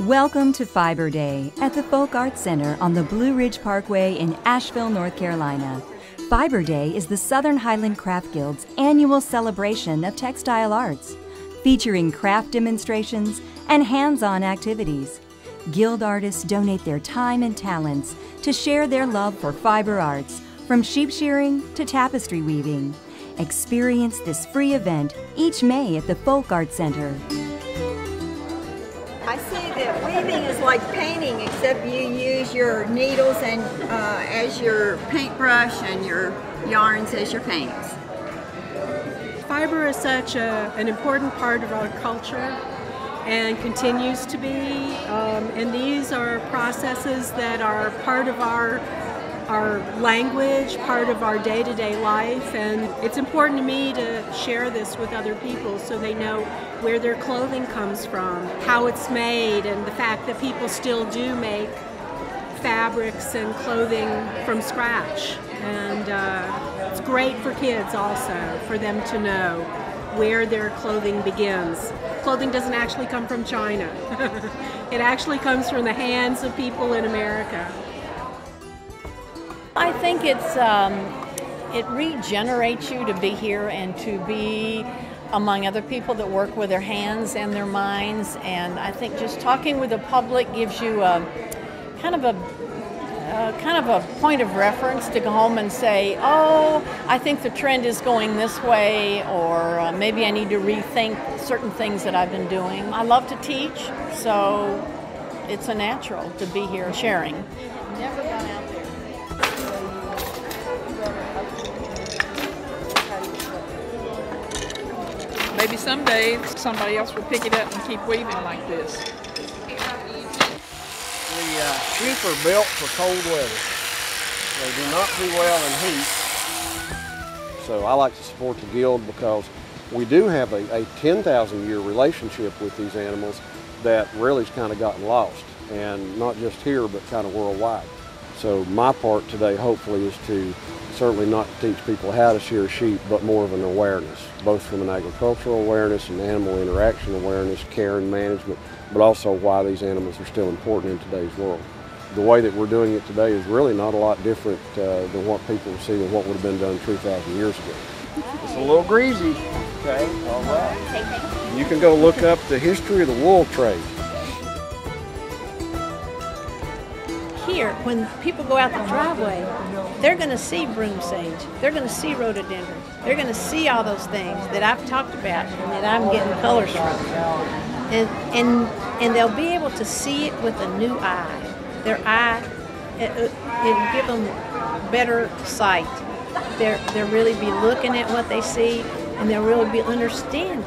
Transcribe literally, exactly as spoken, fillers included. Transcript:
Welcome to Fiber Day at the Folk Art Center on the Blue Ridge Parkway in Asheville, North Carolina. Fiber Day is the Southern Highland Craft Guild's annual celebration of textile arts, featuring craft demonstrations and hands-on activities. Guild artists donate their time and talents to share their love for fiber arts, from sheep shearing to tapestry weaving. Experience this free event each May at the Folk Art Center. I see that weaving is like painting, except you use your needles and uh, as your paintbrush and your yarns as your paints. Fiber is such a, an important part of our culture and continues to be. Um, and these are processes that are part of our, our language, part of our day-to-day life. And it's important to me to share this with other people so they know where their clothing comes from, how it's made, and the fact that people still do make fabrics and clothing from scratch. And uh, it's great for kids also, for them to know where their clothing begins. Clothing doesn't actually come from China. It actually comes from the hands of people in America. I think it's, um, it regenerates you to be here and to be among other people that work with their hands and their minds, and I think just talking with the public gives you a kind of a uh, kind of a point of reference to go home and say, oh, I think the trend is going this way, or uh, maybe I need to rethink certain things that I've been doing. I love to teach, so it's a natural to be here sharing. Never gone out there. Maybe someday somebody else will pick it up and keep weaving like this. The uh, sheep are built for cold weather. They do not do well in heat. So I like to support the Guild because we do have a, a ten thousand year relationship with these animals that really's kind of gotten lost, and not just here but kind of worldwide. So my part today hopefully is to certainly not teach people how to shear sheep, but more of an awareness, both from an agricultural awareness and animal interaction awareness, care and management, but also why these animals are still important in today's world. The way that we're doing it today is really not a lot different uh, than what people would see and what would have been done three thousand years ago. It's a little greasy. Okay, all right. You can go look up the history of the wool trade. Here, when people go out the driveway, they're going to see broom sage, they're going to see rhododendron, they're going to see all those things that I've talked about and that I'm getting colors from. And, and, and they'll be able to see it with a new eye. Their eye, it, it'll give them better sight. They're, they'll really be looking at what they see, and they'll really be understanding.